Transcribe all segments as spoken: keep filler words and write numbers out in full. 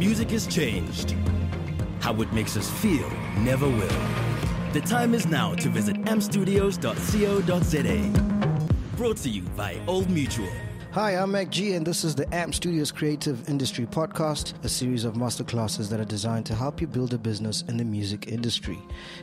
Music has changed. How it makes us feel never will. The time is now to visit amp studios dot co dot z a. Brought to you by Old Mutual. Hi, I'm MacG, and this is the A M P Studios Creative Industry Podcast, a series of masterclasses that are designed to help you build a business in the music industry.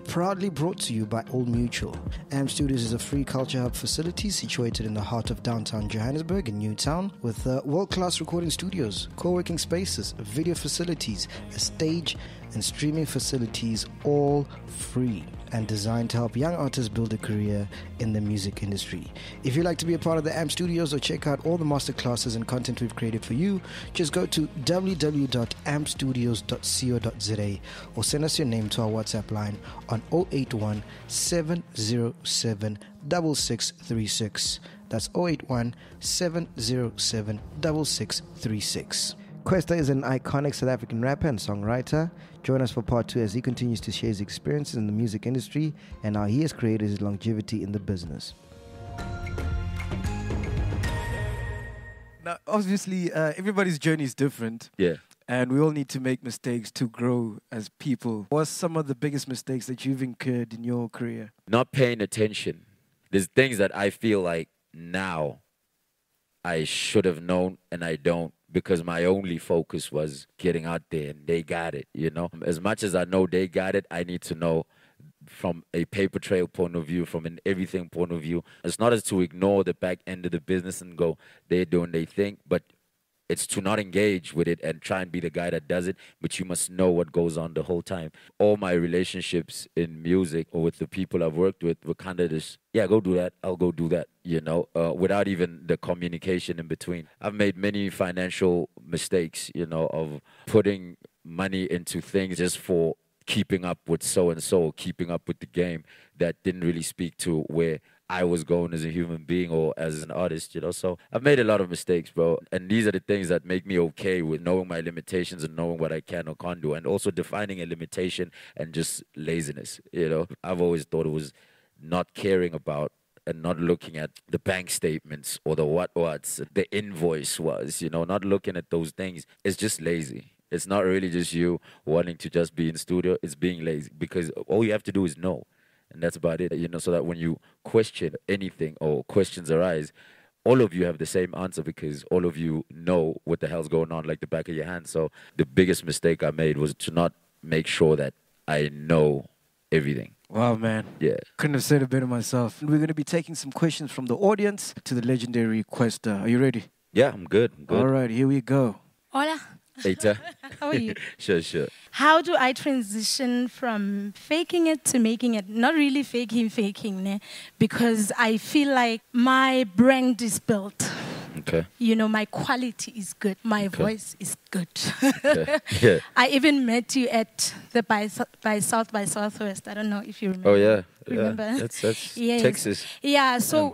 Proudly brought to you by Old Mutual. A M P Studios is a free culture hub facility situated in the heart of downtown Johannesburg in Newtown, with uh, world-class recording studios, co-working spaces, video facilities, a stage, and streaming facilities, all free and designed to help young artists build a career in the music industry. If you'd like to be a part of the A M P Studios or check out all the masterclasses and content we've created for you, just go to w w w dot amp studios dot co dot z a or send us your name to our WhatsApp line on zero eight one, seven zero seven, six six three six. That's zero eight one, seven zero seven, six six three six. Kwesta is an iconic South African rapper and songwriter. Join us for part two as he continues to share his experiences in the music industry and how he has created his longevity in the business. Now, obviously, uh, everybody's journey is different. Yeah. And we all need to make mistakes to grow as people. What's some of the biggest mistakes that you've incurred in your career? Not paying attention. There's things that I feel like now I should have known and I don't, because my only focus was getting out there and they got it, you know. As much as I know they got it, I need to know from a paper trail point of view, from an everything point of view. It's not as to ignore the back end of the business and go, they're doing their thing, but it's to not engage with it and try and be the guy that does it, but you must know what goes on the whole time. All my relationships in music or with the people I've worked with were kind of just, yeah, go do that, I'll go do that, you know, uh, without even the communication in between. I've made many financial mistakes, you know, of putting money into things just for keeping up with so-and-so, keeping up with the game, that didn't really speak to where I was going as a human being or as an artist, you know. So I've made a lot of mistakes, bro. And these are the things that make me okay with knowing my limitations and knowing what I can or can't do, and also defining a limitation and just laziness, you know. I've always thought it was not caring about and not looking at the bank statements or the what what's, the invoice was, you know, not looking at those things. It's just lazy. It's not really just you wanting to just be in studio. It's being lazy, because all you have to do is know. And that's about it, you know, so that when you question anything or questions arise, all of you have the same answer, because all of you know what the hell's going on like the back of your hand. So the biggest mistake I made was to not make sure that I know everything. Wow, man. Yeah. Couldn't have said it better myself. We're going to be taking some questions from the audience to the legendary Kwesta. Are you ready? Yeah, I'm good. I'm good. All right, here we go. Hola. Later. How are you? Sure, sure. How do I transition from faking it to making it? Not really faking, faking, né? Because I feel like my brand is built. Okay. You know, my quality is good. My okay. voice is good. Okay. Yeah. I even met you at the by, by South by Southwest. I don't know if you remember. Oh, yeah. Remember? Yeah. That's, that's yes. Texas. Yeah, so... Um.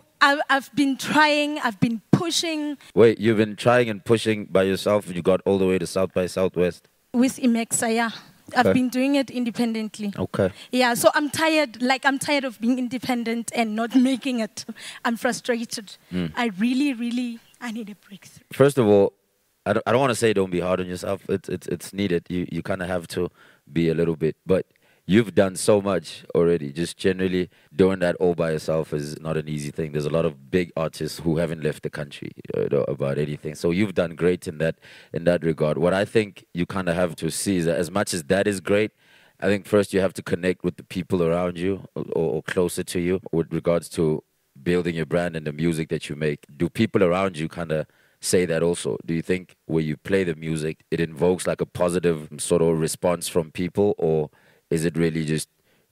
I've been trying, I've been pushing. Wait, you've been trying and pushing by yourself, and you got all the way to South by Southwest? With Emexa, yeah. Okay. I've been doing it independently. Okay. Yeah, so I'm tired, like I'm tired of being independent and not making it. I'm frustrated. Mm. I really, really, I need a breakthrough. First of all, I don't, I don't want to say don't be hard on yourself. It's, it's, it's needed. You, you kind of have to be a little bit, but... You've done so much already. Just generally doing that all by yourself is not an easy thing. There's a lot of big artists who haven't left the country, you know, about anything. So you've done great in that in that regard. What I think you kind of have to see is that as much as that is great, I think first you have to connect with the people around you or, or closer to you with regards to building your brand and the music that you make. Do people around you kind of say that also? Do you think where you play the music, it invokes like a positive sort of response from people, or... is it really just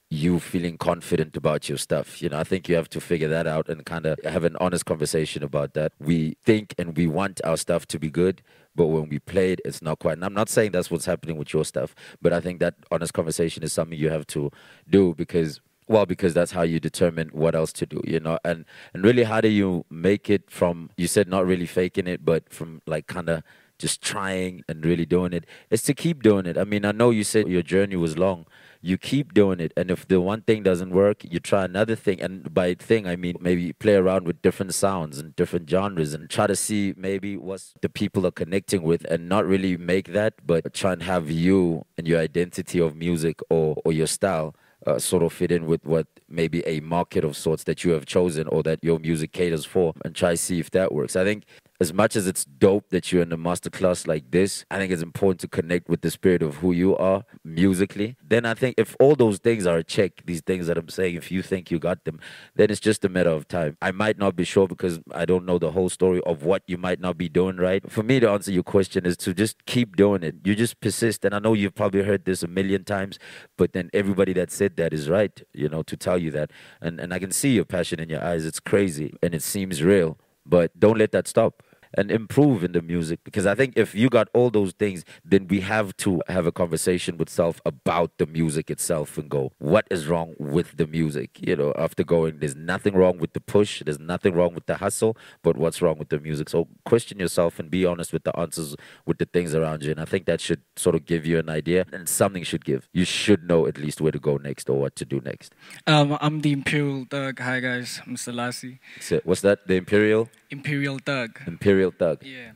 you feeling confident about your stuff? You know, I think you have to figure that out and kind of have an honest conversation about that. We think and we want our stuff to be good, but when we play it, it's not quite. And I'm not saying that's what's happening with your stuff, but I think that honest conversation is something you have to do because, well, because that's how you determine what else to do, you know? And, and really, how do you make it from, you said not really faking it, but from like kind of just trying and really doing it, is to keep doing it. I mean, I know you said your journey was long. You keep doing it, and if the one thing doesn't work, you try another thing. And by thing, I mean maybe play around with different sounds and different genres and try to see maybe what the people are connecting with, and not really make that, but try and have you and your identity of music or, or your style uh, sort of fit in with what maybe a market of sorts that you have chosen or that your music caters for, and try to see if that works. I think as much as it's dope that you're in a masterclass like this, I think it's important to connect with the spirit of who you are musically. Then I think if all those things are a check, these things that I'm saying, if you think you got them, then it's just a matter of time. I might not be sure because I don't know the whole story of what you might not be doing right. For me to answer your question is to just keep doing it. You just persist. And I know you've probably heard this a million times, but then everybody that said that is right, you know, to tell you that. And, and I can see your passion in your eyes. It's crazy and it seems real, but don't let that stop. And improve in the music, because I think if you got all those things, then we have to have a conversation with self about the music itself and go, what is wrong with the music? You know, after going, there's nothing wrong with the push, there's nothing wrong with the hustle, but what's wrong with the music? So question yourself and be honest with the answers, with the things around you. And I think that should sort of give you an idea, and something should give. You should know at least where to go next or what to do next. Um, I'm the Imperial Thug. Hi guys, I'm Selassie. So, what's that? The Imperial? Imperial Thug. Imperial Thug. Yeah.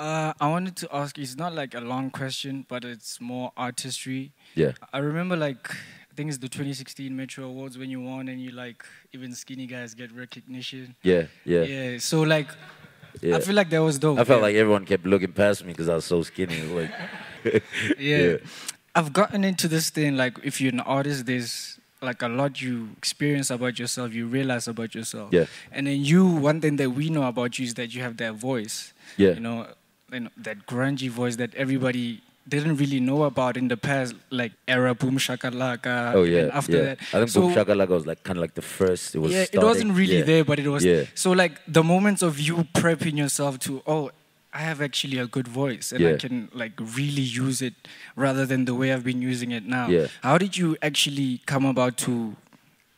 Uh, I wanted to ask, it's not like a long question, but it's more artistry. Yeah. I remember like, I think it's the twenty sixteen Metro Awards when you won and you like, even skinny guys get recognition. Yeah, yeah. Yeah, so like, yeah. I feel like that was dope. I felt yeah. like everyone kept looking past me because I was so skinny. Like, yeah. yeah. I've gotten into this thing, like if you're an artist, there's like a lot you experience about yourself, you realize about yourself. Yeah. And then you, one thing that we know about you is that you have that voice. Yeah. You know, and that grungy voice that everybody didn't really know about in the past, like era Boom Shakalaka. Oh yeah. And after yeah. that. I think so, Boom Shakalaka was like kind of like the first. It was yeah, starting. It wasn't really yeah. there, but it was. Yeah. So like the moments of you prepping yourself to, oh, I have actually a good voice and yeah. I can like really use it rather than the way I've been using it now. Yeah. How did you actually come about to,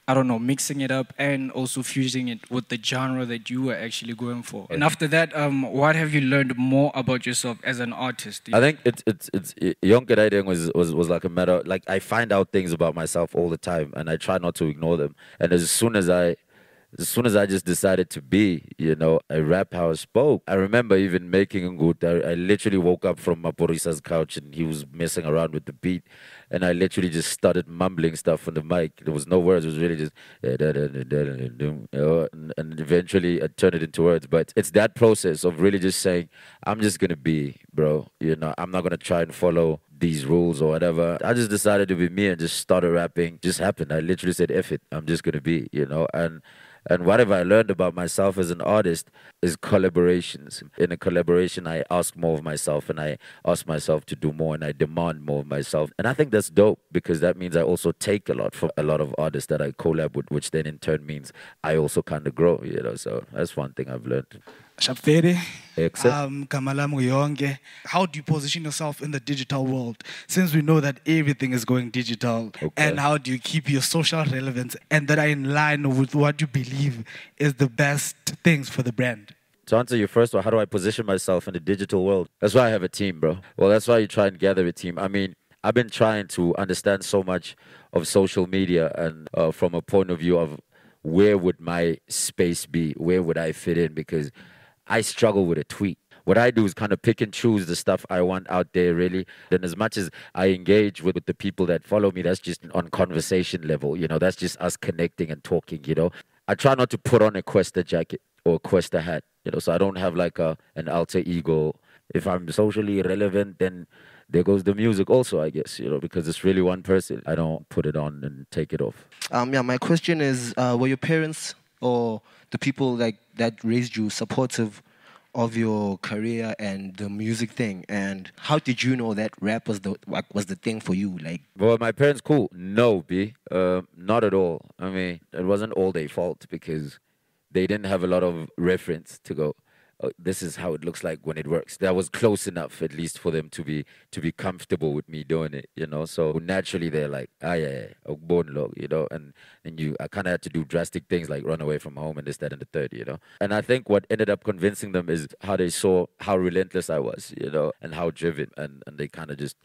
I don't know, mixing it up and also fusing it with the genre that you were actually going for? Okay. And after that, um, what have you learned more about yourself as an artist? I think it's, it's, it's, Yonke Dating was, was, was like a matter, like I find out things about myself all the time and I try not to ignore them. And as soon as I, As soon as I just decided to be, you know, I rap how I spoke. I remember even making Ngut. I, I literally woke up from Maporisa's couch and he was messing around with the beat. And I literally just started mumbling stuff on the mic. There was no words. It was really just... And eventually I turned it into words. But it's that process of really just saying, I'm just going to be, bro. You know, I'm not going to try and follow these rules or whatever. I just decided to be me and just started rapping. Just happened. I literally said, F it. I'm just going to be, you know. And... And whatever I learned about myself as an artist is collaborations. In a collaboration, I ask more of myself and I ask myself to do more and I demand more of myself. And I think that's dope because that means I also take a lot from a lot of artists that I collab with, which then in turn means I also kind of grow, you know. So that's one thing I've learned. Shapfede, um, Kamala Muyonge, how do you position yourself in the digital world? Since we know that everything is going digital, okay. and how do you keep your social relevance and that are in line with what you believe is the best things for the brand? To answer your first one, how do I position myself in the digital world? That's why I have a team, bro. Well, that's why you try and gather a team. I mean, I've been trying to understand so much of social media and uh, from a point of view of where would my space be? Where would I fit in? Because I struggle with a tweet. What I do is kind of pick and choose the stuff I want out there, really. And as much as I engage with, with the people that follow me, that's just on conversation level. You know, that's just us connecting and talking, you know. I try not to put on a Kwesta jacket or a Kwesta hat, you know, so I don't have like a, an alter ego. If I'm socially relevant, then there goes the music also, I guess, you know, because it's really one person. I don't put it on and take it off. Um, yeah, my question is, uh, were your parents or the people like that raised you supportive of your career and the music thing? And how did you know that rap was the was the thing for you? Like, well, my parents cool. No, B, uh, not at all. I mean, it wasn't all their fault because they didn't have a lot of reference to go. oh, this is how it looks like when it works. That was close enough, at least, for them to be to be comfortable with me doing it, you know. So naturally, they're like, ah, yeah, yeah, you know, and and you, I kind of had to do drastic things like run away from home and this, that, and the third, you know. And I think what ended up convincing them is how they saw how relentless I was, you know, and how driven, and and they kind of just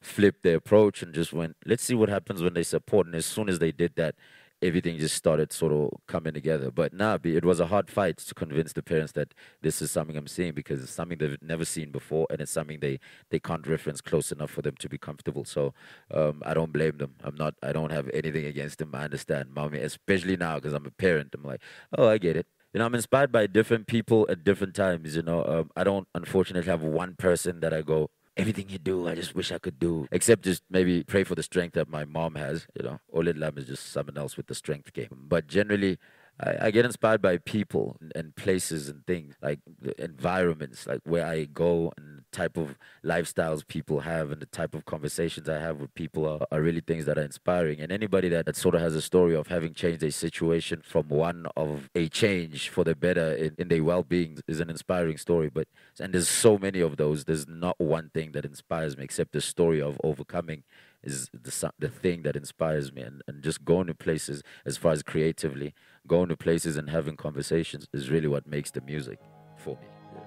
flipped their approach and just went, let's see what happens when they support. And as soon as they did that, everything just started sort of coming together. But nah, it was a hard fight to convince the parents that this is something I'm seeing, because it's something they've never seen before, and it's something they, they can't reference close enough for them to be comfortable. So um, I don't blame them. I'm not, I don't have anything against them. I understand, mommy, especially now because I'm a parent. I'm like, oh, I get it. You know, I'm inspired by different people at different times, you know. Um, I don't, unfortunately, have one person that I go, everything you do, I just wish I could do. Except just maybe pray for the strength that my mom has, you know. Oled Lam is just someone else with the strength game. But generally, I, I get inspired by people and, and places and things, like the environments, like where I go, and the type of lifestyles people have, and the type of conversations I have with people are, are really things that are inspiring. And anybody that, that sort of has a story of having changed a situation from one of a change for the better in, in their well-being is an inspiring story. But and there's so many of those. There's not one thing that inspires me, except the story of overcoming is the, the thing that inspires me. And, and just going to places, as far as creatively, going to places and having conversations is really what makes the music for me.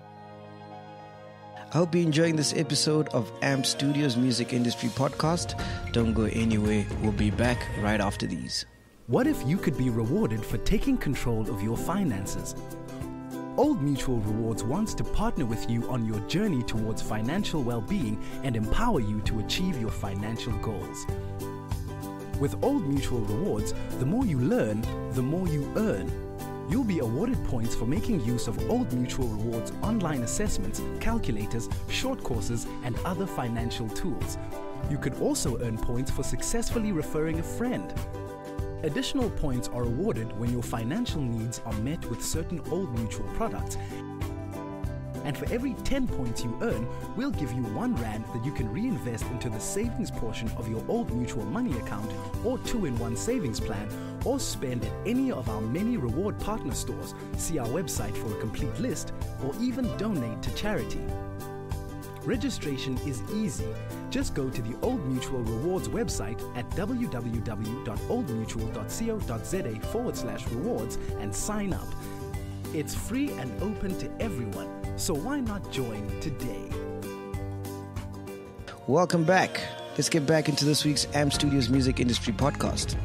I hope you're enjoying this episode of A M P Studios Music Industry Podcast. Don't go anywhere. We'll be back right after these. What if you could be rewarded for taking control of your finances? Old Mutual Rewards wants to partner with you on your journey towards financial well-being and empower you to achieve your financial goals. With Old Mutual Rewards, the more you learn, the more you earn. You'll be awarded points for making use of Old Mutual Rewards online assessments, calculators, short courses, and other financial tools. You could also earn points for successfully referring a friend. Additional points are awarded when your financial needs are met with certain Old Mutual products. And for every ten points you earn, we'll give you one rand that you can reinvest into the savings portion of your Old Mutual Money account or two in one savings plan, or spend at any of our many reward partner stores, see our website for a complete list, or even donate to charity. Registration is easy. Just go to the Old Mutual Rewards website at w w w dot old mutual dot co dot za forward slash rewards and sign up. It's free and open to everyone, so why not join today? Welcome back. Let's get back into this week's A M P Studios Music Industry Podcast.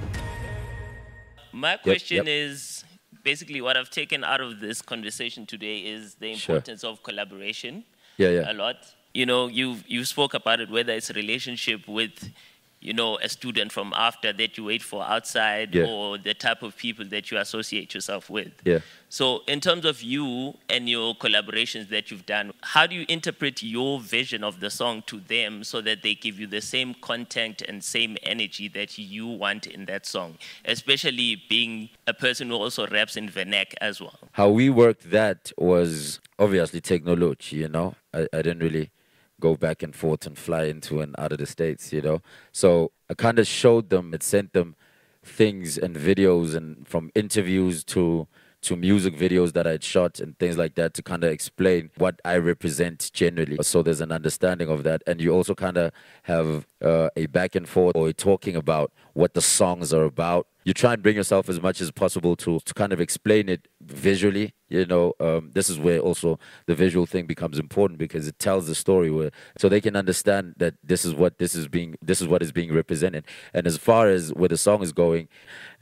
My question yep, yep. is, basically what I've taken out of this conversation today is the importance sure. of collaboration. Yeah, yeah. A lot. You know, you you spoke about it, whether it's a relationship with, you know, a student from after that you wait for outside yeah. or the type of people that you associate yourself with. Yeah. So in terms of you and your collaborations that you've done, how do you interpret your vision of the song to them so that they give you the same content and same energy that you want in that song, especially being a person who also raps in Vernac as well? How we worked that was obviously technology, you know. I, I didn't really go back and forth and fly into and out of the States, you know. So I kind of showed them, it sent them things and videos, and from interviews to to music videos that I'd shot and things like that, to kind of explain what I represent generally. So there's an understanding of that. And you also kind of have uh, a back and forth, or talking about what the songs are about. You try and bring yourself as much as possible to, to kind of explain it visually. You know, um, this is where also the visual thing becomes important, because it tells the story, where so they can understand that this is what this is being, this is what is being represented. And as far as where the song is going,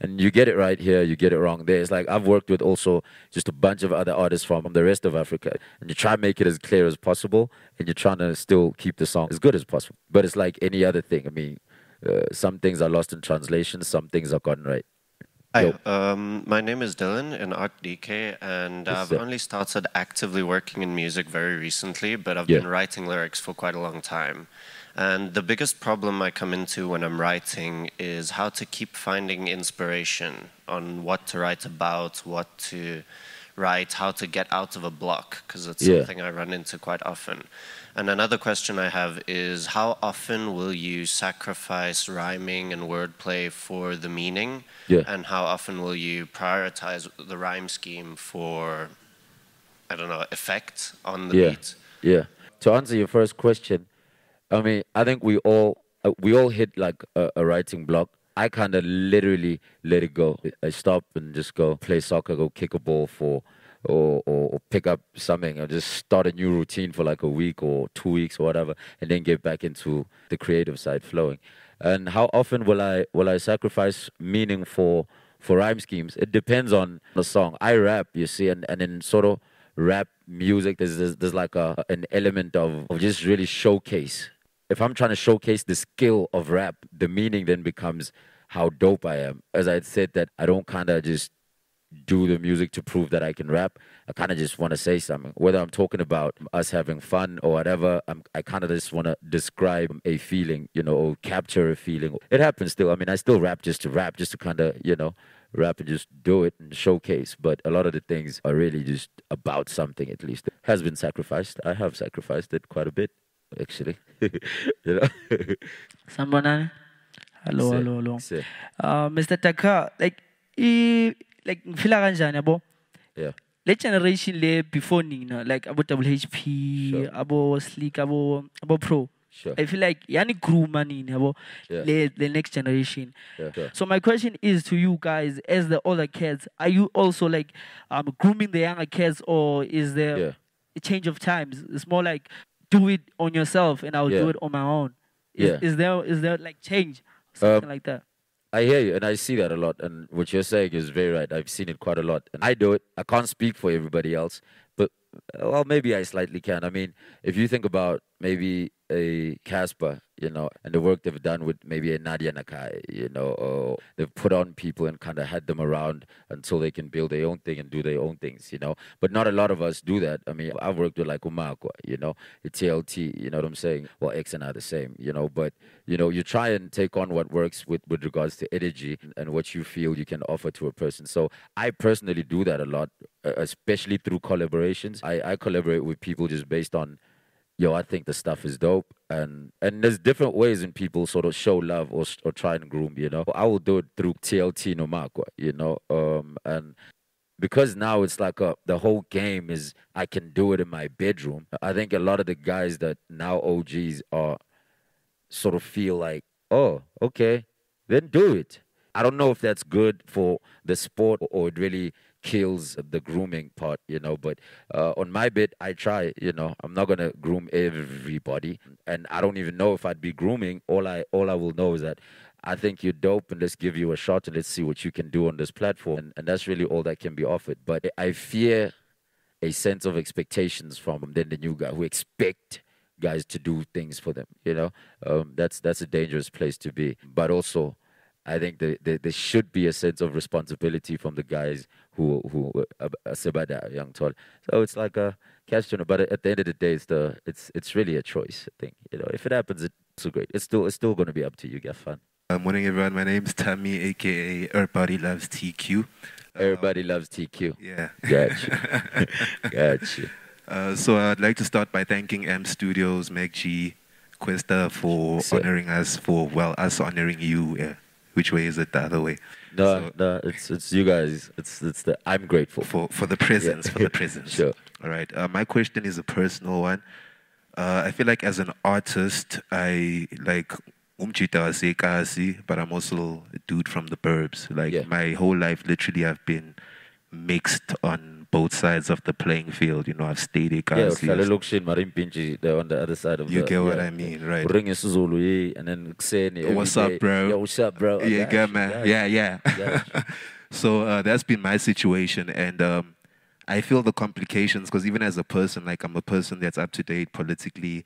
and you get it right here, you get it wrong there. It's like I've worked with also just a bunch of other artists from the rest of Africa, and you try and make it as clear as possible, and you're trying to still keep the song as good as possible. But it's like any other thing. I mean, Uh, some things are lost in translation, some things are gotten right. Hi, um, my name is Dylan, an art D K, and yes, I've sir. only started actively working in music very recently, but I've yeah. been writing lyrics for quite a long time. And the biggest problem I come into when I'm writing is how to keep finding inspiration on what to write about, what to write, how to get out of a block, because it's yeah. something I run into quite often. And another question I have is, how often will you sacrifice rhyming and wordplay for the meaning? Yeah. And how often will you prioritize the rhyme scheme for I don't know, effect on the yeah. beat. Yeah. To answer your first question, I mean, I think we all uh, we all hit like a, a writing block. I kind of literally let it go. I stop and just go play soccer, go kick a ball for, or, or, or pick up something, or just start a new routine for like a week or two weeks or whatever, and then get back into the creative side flowing. And how often will I will I sacrifice meaning for for rhyme schemes? It depends on the song. I rap, you see, and and in sort of rap music, there's, there's, there's like a, an element of, of just really showcase. If I'm trying to showcase the skill of rap, the meaning then becomes how dope I am. As I said, that I don't kind of just do the music to prove that I can rap. I kind of just want to say something. Whether I'm talking about us having fun or whatever, I'm, I kind of just want to describe a feeling, you know, or capture a feeling. It happens still. I mean, I still rap just to rap, just to kind of, you know, rap and just do it and showcase. But a lot of the things are really just about something, at least. It has been sacrificed. I have sacrificed it quite a bit, actually. You know? Sambonani? Hello, hello, hello. Uh, Mister Taka, like, e like Philaranjana, yeah. Let generation lay before Nina, like about double H P, about Sleek, about Pro. Sure. I feel like yani grew money in the next generation. Yeah, sure. So my question is to you guys, as the older kids, are you also like um, grooming the younger kids, or is there yeah. a change of times? It's more like do it on yourself, and I'll yeah. do it on my own. Is, yeah. is there is there like change, something um, like that? I hear you, and I see that a lot. And what you're saying is very right. I've seen it quite a lot. And I do it. I can't speak for everybody else, but well, maybe I slightly can. I mean, if you think about maybe a Casper, you know, and the work they've done with maybe a Nadia Nakai, you know, or they've put on people and kind of had them around until they can build their own thing and do their own things, you know. But not a lot of us do that. I mean, I've worked with like Umako, you know, the T L T, you know what I'm saying? Well, X and I are the same, you know, but, you know, you try and take on what works with, with regards to energy and what you feel you can offer to a person. So I personally do that a lot, especially through collaborations. I, I collaborate with people just based on, yo, I think the stuff is dope. And and there's different ways in people sort of show love or, or try and groom, you know. I will do it through T L T Nomakwa, you know. Um, and because now it's like a, the whole game is I can do it in my bedroom. I think a lot of the guys that now O Gs are sort of feel like, oh, okay, then do it. I don't know if that's good for the sport or it really kills the grooming part, you know, but uh, on my bit, I try, you know, I'm not going to groom everybody, and I don't even know if I'd be grooming. All I all I will know is that I think you're dope, and let's give you a shot, and let's see what you can do on this platform, and, and that's really all that can be offered. But I fear a sense of expectations from then the new guy who expect guys to do things for them, you know. Um, that's, that's a dangerous place to be, but also I think there the, the should be a sense of responsibility from the guys who who sebada young tall. So it's like a question, but at the end of the day, it's the it's it's really a choice. I think, you know, if it happens, it's so great. It's still it's still going to be up to you. Get fun. Good morning, everyone. My name's Tammy, aka Everybody Loves T Q. Everybody um, loves T Q. Yeah. Gotcha. Gotcha. Uh, so I'd like to start by thanking M Studios, MacG, Kwesta for so, honoring us, for well us honoring you. Yeah. Which way is it? The other way? No, so, no, it's it's you guys. It's it's the I'm grateful for for the presence yeah. for the presence. Sure. All right. Uh, my question is a personal one. Uh, I feel like as an artist, I like umchita, but I'm also a dude from the burbs. Like yeah. my whole life, literally, I've been mixed on both sides of the playing field. You know, I've stayed a yeah, on the other side of you the... You get what yeah, I mean, right? And then what's up, bro? Yo, what's up, bro? You get man. Yeah, yeah. yeah. So uh, that's been my situation. And um, I feel the complications because even as a person, like I'm a person that's up to date politically.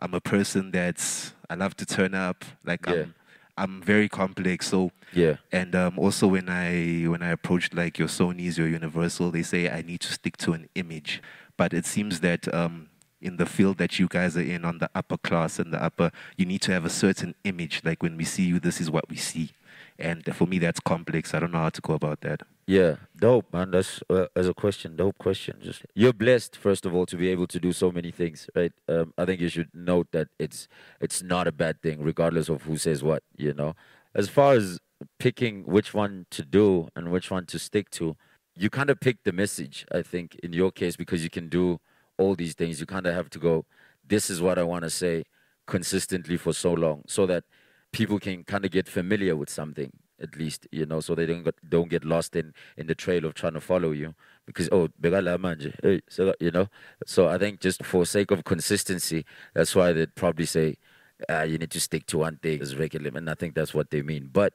I'm a person that's... I love to turn up. Like yeah. I'm... I'm very complex, so yeah. And um, also when I when I approached like your Sony's, your Universal, they say I need to stick to an image. But it seems that um, in the field that you guys are in, on the upper class and the upper, you need to have a certain image. Like when we see you, this is what we see. And for me, that's complex. I don't know how to go about that. Yeah, dope, man. That's uh, as a question, dope question. Just you're blessed, first of all, to be able to do so many things, right? Um, I think you should note that it's it's not a bad thing, regardless of who says what, you know. As far as picking which one to do and which one to stick to, you kind of pick the message, I think, in your case, because you can do all these things. You kind of have to go, this is what I want to say consistently for so long, so that people can kind of get familiar with something, at least, you know, so they don't get, don't get lost in, in the trail of trying to follow you. Because, oh, begala manje, so, you know. So I think just for sake of consistency, that's why they'd probably say, ah, you need to stick to one thing as regular. And I think that's what they mean. But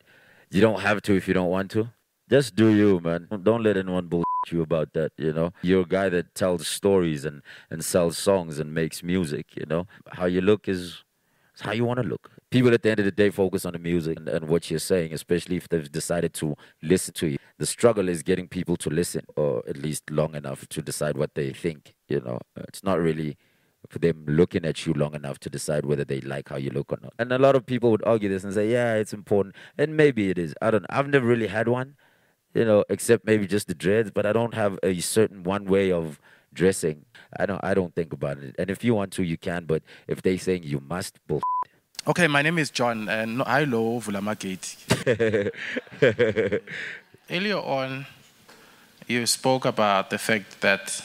you don't have to if you don't want to. Just do you, man. Don't let anyone bullshit you about that, you know. You're a guy that tells stories and, and sells songs and makes music, you know. How you look is, is how you want to look. People at the end of the day focus on the music and, and what you're saying, especially if they've decided to listen to you. The struggle is getting people to listen, or at least long enough to decide what they think, you know. It's not really for them looking at you long enough to decide whether they like how you look or not. And a lot of people would argue this and say, yeah, it's important. And maybe it is. I don't know. I've never really had one. You know, except maybe just the dreads, but I don't have a certain one way of dressing. I don't, I don't think about it. And if you want to, you can, but if they saying you must, bull. Okay, my name is John, and I love Vulamagate. Earlier on, you spoke about the fact that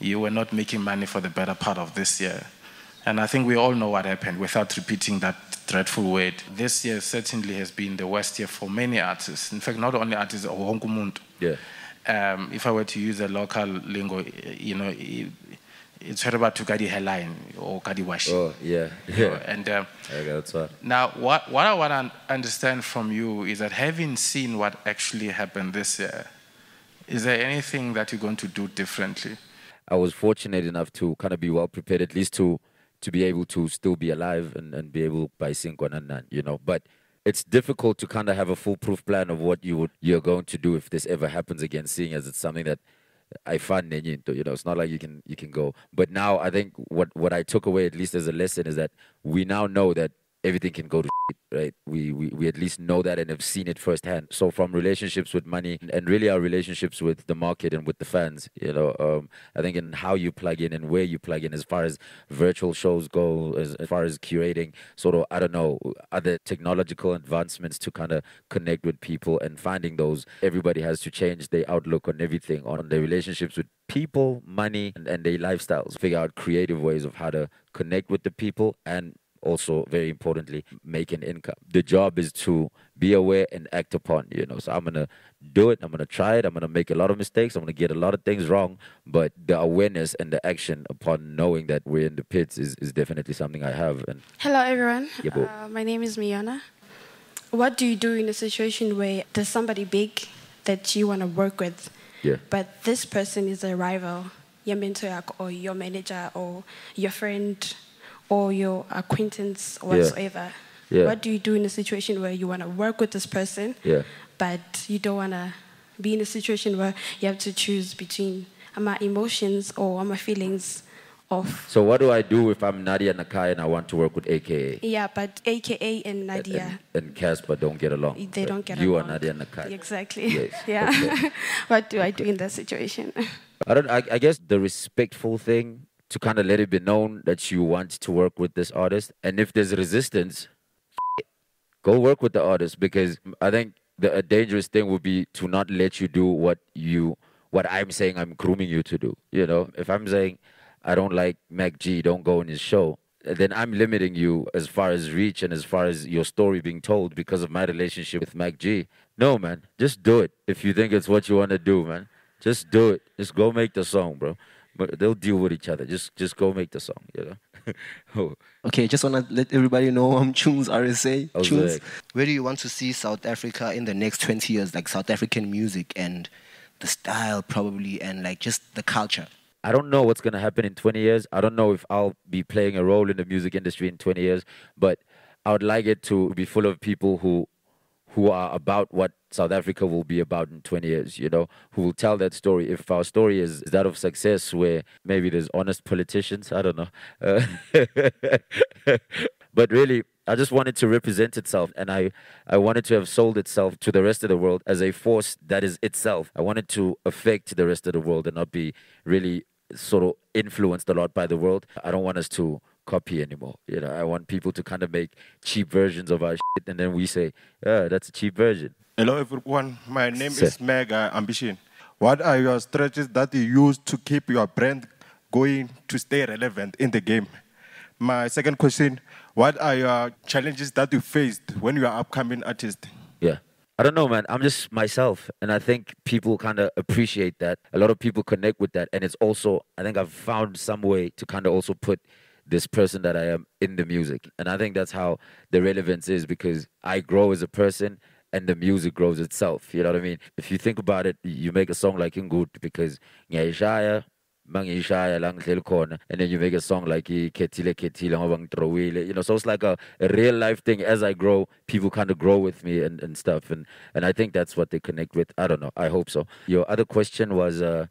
you were not making money for the better part of this year. And I think we all know what happened without repeating that dreadful word. This year certainly has been the worst year for many artists. In fact, not only artists, wonke umuntu. Yeah. Um, if I were to use a local lingo, you know, it's heard about to kadi headline or kadi washi. Oh, yeah. yeah. You know, and um, okay, that's right. Now, what, what I want to understand from you is that, having seen what actually happened this year, is there anything that you're going to do differently? I was fortunate enough to kind of be well prepared, at least to to be able to still be alive and, and be able by Sinkwananan, you know. But it's difficult to kind of have a foolproof plan of what you would, you're going to do if this ever happens again, seeing as it's something that I find, you know, it's not like you can, you can go. But now I think what, what I took away, at least as a lesson, is that we now know that everything can go to shit, right? We, we, we at least know that and have seen it firsthand. So from relationships with money and really our relationships with the market and with the fans, you know, um, I think in how you plug in and where you plug in as far as virtual shows go, as, as far as curating sort of, I don't know, other technological advancements to kind of connect with people and finding those. Everybody has to change their outlook on everything, on their relationships with people, money, and, and their lifestyles. Figure out creative ways of how to connect with the people and also, very importantly, make an income. The job is to be aware and act upon, you know. So I'm going to do it. I'm going to try it. I'm going to make a lot of mistakes. I'm going to get a lot of things wrong. But the awareness and the action upon knowing that we're in the pits is, is definitely something I have. And hello, everyone. Yeah, uh, my name is Miona. What do you do in a situation where there's somebody big that you want to work with, yeah, but this person is a rival, your mentor or your manager or your friend or your acquaintance whatsoever? Yeah. Yeah. What do you do in a situation where you want to work with this person, yeah, but you don't want to be in a situation where you have to choose between my emotions or my feelings of... So what do I do if I'm Nadia Nakai and I want to work with A K A? Yeah, but A K A and Nadia... And Casper don't get along. They don't get you along. You are Nadia Nakai. Exactly. Yes. Yeah. Okay. What do I do in that situation? I don't. I, I guess the respectful thing, to kind of let it be known that you want to work with this artist. And if there's resistance, f go work with the artist, because I think the, a dangerous thing would be to not let you do what you, what I'm saying I'm grooming you to do. You know, if I'm saying I don't like MacG, don't go on his show, then I'm limiting you as far as reach and as far as your story being told because of my relationship with MacG. No, man, just do it. If you think it's what you want to do, man, just do it. Just go make the song, bro. But they'll deal with each other. Just just go make the song, you know? Oh. Okay, just want to let everybody know I'm Choose R S A. Oh, Choose. Where do you want to see South Africa in the next twenty years? Like South African music and the style probably, and like just the culture. I don't know what's going to happen in twenty years. I don't know if I'll be playing a role in the music industry in twenty years. But I would like it to be full of people who... who are about what South Africa will be about in twenty years, you know, who will tell that story. If our story is that of success, where maybe there's honest politicians, I don't know. Uh, but really, I just wanted to represent itself, and I, I wanted to have sold itself to the rest of the world as a force that is itself. I wanted to affect the rest of the world and not be really sort of influenced a lot by the world. I don't want us to copy anymore, you know. I want people to kind of make cheap versions of our shit, and then we say, yeah, that's a cheap version. Hello everyone, my name Sir. is MacG Ambition. What are your strategies that you use to keep your brand going to stay relevant in the game? My second question, what are your challenges that you faced when you are upcoming artist? Yeah. I don't know, man. I'm just myself. And I think people kind of appreciate that. A lot of people connect with that. And it's also, I think I've found some way to kind of also put this person that I am in the music. And I think that's how the relevance is, because I grow as a person and the music grows itself. You know what I mean? If you think about it, you make a song like Ingut because Ngiyayishaya, Mangishaya, Langle Corner, and then you make a song like Ketile Ketile, you know, so it's like a, a real life thing. As I grow, people kind of grow with me and, and stuff. And, and I think that's what they connect with. I don't know. I hope so. Your other question was... Uh,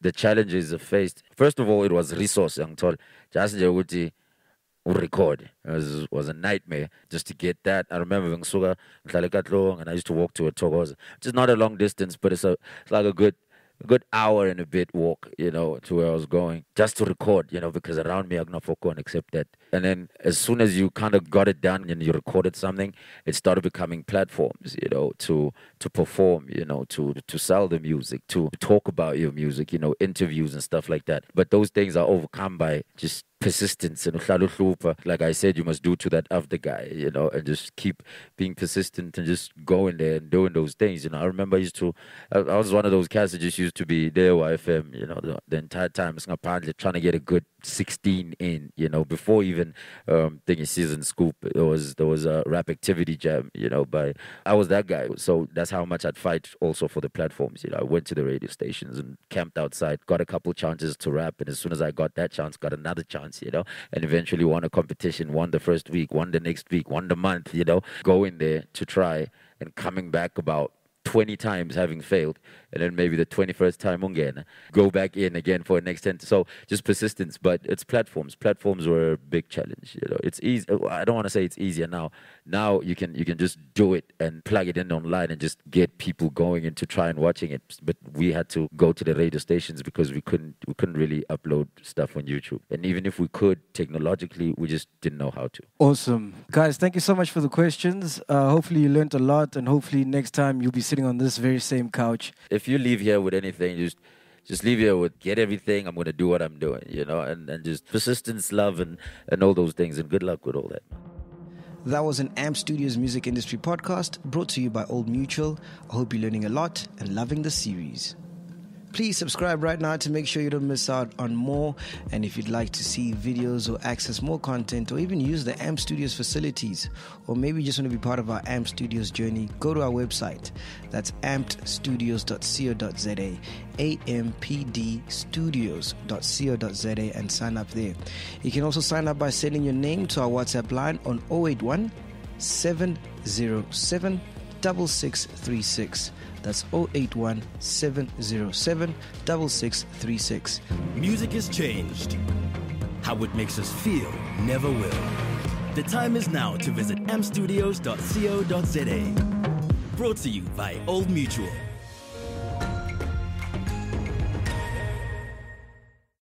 the challenges faced. First of all, it was resource. I'm told just to record was was a nightmare just to get that. I remember Ngisuka Mhlalekathlong, and I used to walk to eThokoza. It's not a long distance, but it's a it's like a good good hour and a bit walk, you know, to where I was going just to record, you know, because around me I'm not focused except that. And then as soon as you kind of got it done and you recorded something, it started becoming platforms, you know, to to perform, you know, to to sell the music, to talk about your music, you know, interviews and stuff like that. But those things are overcome by just persistence and like I said, you must do to that other guy, you know, and just keep being persistent and just going there and doing those things. You know, I remember I used to, I was one of those cats that just used to be there Y F M, you know, the, the entire time apparently trying to get a good sixteen in, you know, before even um, thinking season scoop. There was there was a rap activity jam, you know. By I was that guy, so that's how much I'd fight also for the platforms. You know, I went to the radio stations and camped outside, got a couple chances to rap, and as soon as I got that chance, got another chance. You know, and eventually won a competition, won the first week, won the next week, won the month, you know, going there to try and coming back about twenty times having failed. And then maybe the twenty-first time again, go back in again for the next ten. So just persistence, but it's platforms. Platforms were a big challenge. You know, it's easy. I don't want to say it's easier now. Now you can you can just do it and plug it in online and just get people going and to try and watching it. But we had to go to the radio stations because we couldn't we couldn't really upload stuff on YouTube. And even if we could, technologically, we just didn't know how to. Awesome, guys. Thank you so much for the questions. Uh, hopefully you learned a lot, and hopefully next time you'll be sitting on this very same couch. If If you leave here with anything, just just leave here with get everything. I'm gonna do what I'm doing, you know, and, and just persistence, love, and and all those things. And good luck with all that. That was an A M P Studios Music Industry podcast brought to you by Old Mutual. I hope you're learning a lot and loving the series. Please subscribe right now to make sure you don't miss out on more. And if you'd like to see videos or access more content or even use the A M P Studios facilities, or maybe you just want to be part of our A M P Studios journey, go to our website. That's amped studios dot co dot za, A M P D studios dot co dot za, and sign up there. You can also sign up by sending your name to our WhatsApp line on zero eight one, seven zero seven, six six three six. That's zero eight one, seven zero seven, six six three six. Music has changed. How it makes us feel never will. The time is now to visit ampstudios dot co dot za. Brought to you by Old Mutual.